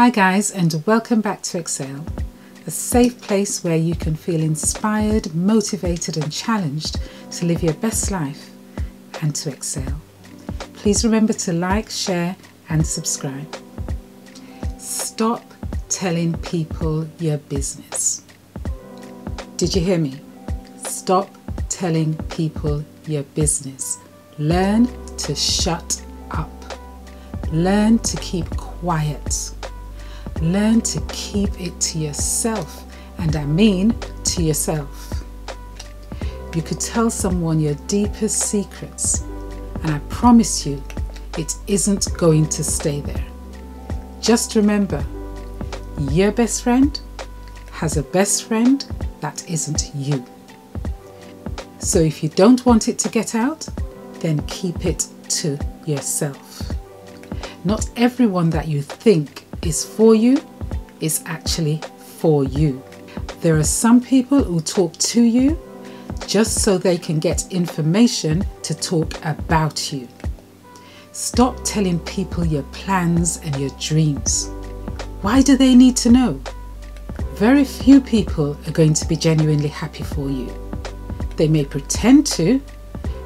Hi guys, and welcome back to Exhale, a safe place where you can feel inspired, motivated and challenged to live your best life and to excel. Please remember to like, share and subscribe. Stop telling people your business. Did you hear me? Stop telling people your business. Learn to shut up. Learn to keep quiet. Learn to keep it to yourself, and I mean to yourself. You could tell someone your deepest secrets, and I promise you, it isn't going to stay there. Just remember, your best friend has a best friend that isn't you. So if you don't want it to get out, then keep it to yourself. Not everyone that you think is for you is actually for you. There are some people who talk to you just so they can get information to talk about you. Stop telling people your plans and your dreams. Why do they need to know? Very few people are going to be genuinely happy for you. They may pretend to,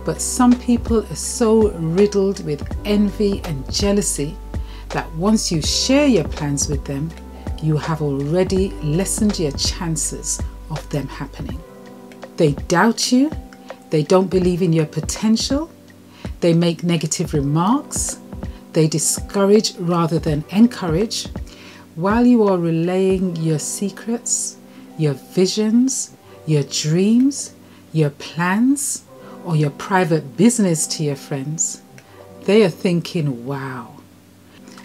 but some people are so riddled with envy and jealousy that once you share your plans with them, you have already lessened your chances of them happening. They doubt you, they don't believe in your potential, they make negative remarks, they discourage rather than encourage, while you are relaying your secrets, your visions, your dreams, your plans, or your private business to your friends. They are thinking, wow.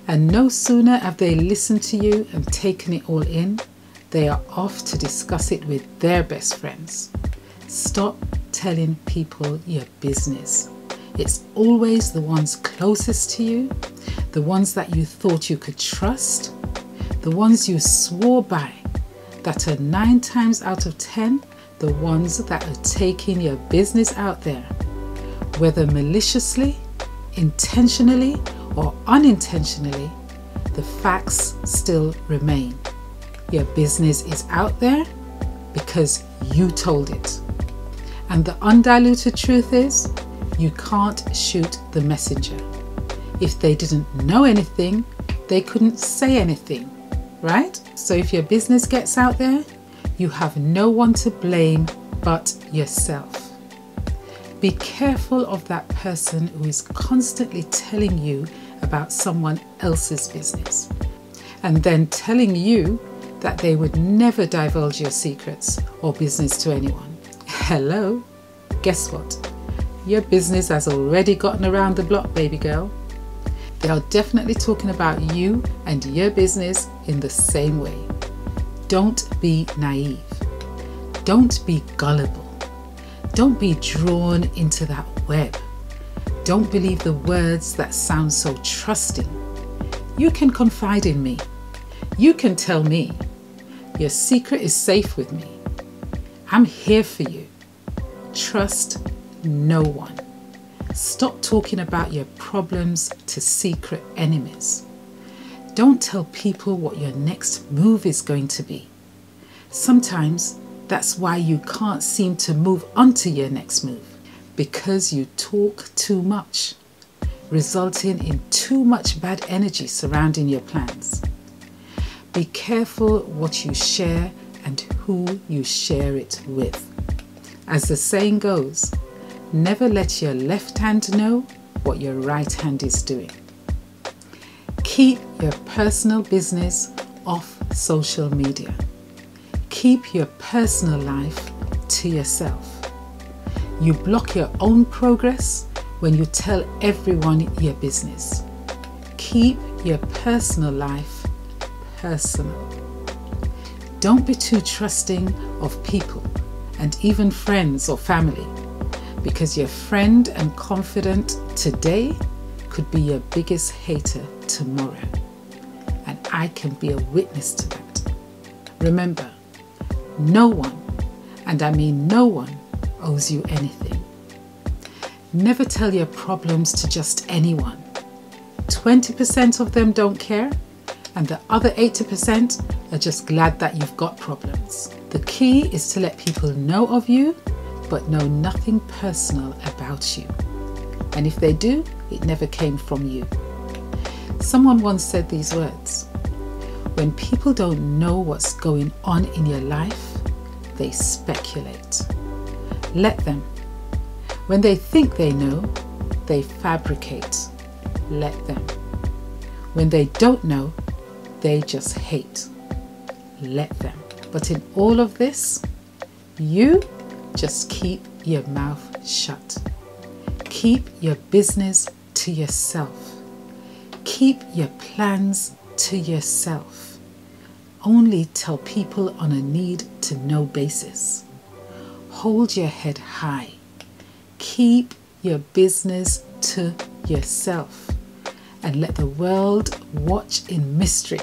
And no sooner have they listened to you and taken it all in, they are off to discuss it with their best friends. Stop telling people your business. It's always the ones closest to you, the ones that you thought you could trust, the ones you swore by, that are 9 times out of 10, the ones that are taking your business out there, whether maliciously, intentionally, or unintentionally. The facts still remain. Your business is out there because you told it. And the undiluted truth is, you can't shoot the messenger. If they didn't know anything, they couldn't say anything, right? So if your business gets out there, you have no one to blame but yourself. Be careful of that person who is constantly telling you about someone else's business and then telling you that they would never divulge your secrets or business to anyone. Hello? Guess what? Your business has already gotten around the block, baby girl. They are definitely talking about you and your business in the same way. Don't be naive. Don't be gullible. Don't be drawn into that web. Don't believe the words that sound so trusting. You can confide in me. You can tell me. Your secret is safe with me. I'm here for you. Trust no one. Stop talking about your problems to secret enemies. Don't tell people what your next move is going to be. Sometimes that's why you can't seem to move on to your next move, because you talk too much, resulting in too much bad energy surrounding your plans. Be careful what you share and who you share it with. As the saying goes, never let your left hand know what your right hand is doing. Keep your personal business off social media. Keep your personal life to yourself. You block your own progress when you tell everyone your business. Keep your personal life personal. Don't be too trusting of people and even friends or family, because your friend and confidant today could be your biggest hater tomorrow. And I can be a witness to that. Remember, no one, and I mean no one, owes you anything. Never tell your problems to just anyone. 20% of them don't care, and the other 80% are just glad that you've got problems. The key is to let people know of you, but know nothing personal about you. And if they do, it never came from you. Someone once said these words, "When people don't know what's going on in your life, they speculate. Let them. When they think they know, they fabricate. Let them. When they don't know, they just hate. Let them." But in all of this, you just keep your mouth shut. Keep your business to yourself. Keep your plans to yourself. Only tell people on a need-to-know basis. Hold your head high. Keep your business to yourself and let the world watch in mystery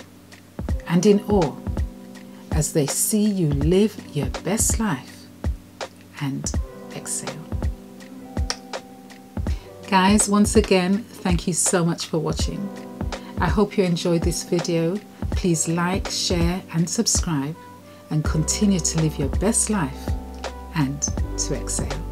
and in awe as they see you live your best life and exhale. Guys, once again, thank you so much for watching. I hope you enjoyed this video. Please like, share and subscribe and continue to live your best life and to exhale.